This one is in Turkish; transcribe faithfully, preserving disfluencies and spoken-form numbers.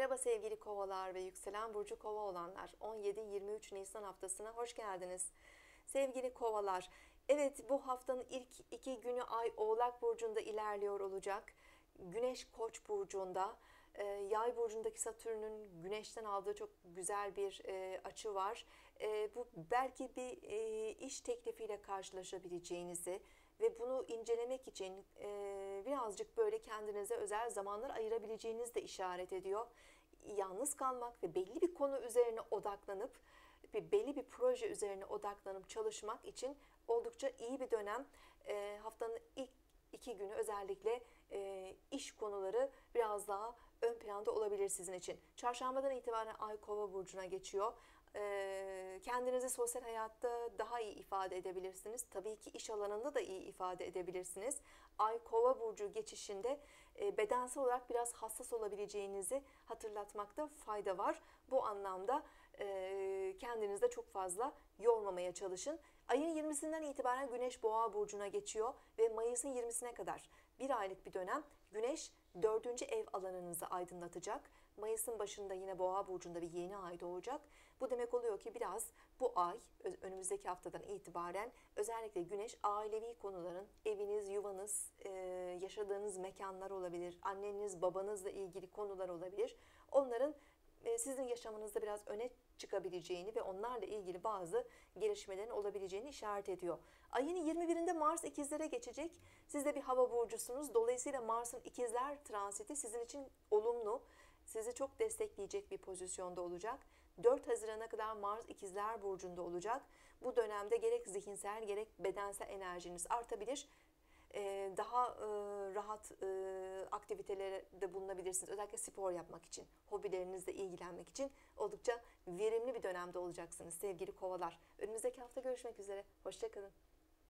Merhaba sevgili kovalar ve yükselen burcu kova olanlar. on yedi yirmi üç Nisan haftasına hoş geldiniz. Sevgili kovalar, evet bu haftanın ilk iki günü ay Oğlak burcunda ilerliyor olacak. Güneş Koç burcunda, Yay burcundaki Satürn'ün Güneş'ten aldığı çok güzel bir açı var. Bu belki bir iş teklifiyle karşılaşabileceğinizi ve bunu incelemek için birazcık böyle kendinize özel zamanlar ayırabileceğiniz de işaret ediyor. Yalnız kalmak ve belli bir konu üzerine odaklanıp, bir belli bir proje üzerine odaklanıp çalışmak için oldukça iyi bir dönem. Haftanın ilk iki günü özellikle iş konuları biraz daha ön planda olabilir sizin için. Çarşambadan itibaren Ay Kova burcuna geçiyor. Kendinizi sosyal hayatta daha iyi ifade edebilirsiniz. Tabii ki iş alanında da iyi ifade edebilirsiniz. Ay Kova burcu geçişinde bedensel olarak biraz hassas olabileceğinizi hatırlatmakta fayda var. Bu anlamda kendinizi de çok fazla yormamaya çalışın. Ayın yirmisinden itibaren Güneş Boğa burcuna geçiyor ve Mayıs'ın yirmisine kadar bir aylık bir dönem Güneş dördüncü ev alanınızı aydınlatacak. Mayıs'ın başında yine Boğa burcunda bir yeni ay doğacak. Bu demek oluyor ki biraz bu ay, önümüzdeki haftadan itibaren özellikle Güneş ailevi konuların, eviniz, yuvanız, yaşadığınız mekanlar olabilir, anneniz, babanızla ilgili konular olabilir. Onların sizin yaşamınızda biraz öne çıkabileceğini ve onlarla ilgili bazı gelişmelerin olabileceğini işaret ediyor. Ayın yirmi birinde Mars ikizlere geçecek. Siz de bir hava burcusunuz. Dolayısıyla Mars'ın ikizler transiti sizin için olumlu, sizi çok destekleyecek bir pozisyonda olacak. dört Haziran'a kadar Mars ikizler burcunda olacak. Bu dönemde gerek zihinsel gerek bedensel enerjiniz artabilir. Daha rahat aktivitelere de bulunabilirsiniz. Özellikle spor yapmak için, hobilerinizle ilgilenmek için oldukça verimli bir dönemde olacaksınız sevgili kovalar. Önümüzdeki hafta görüşmek üzere. Hoşça kalın.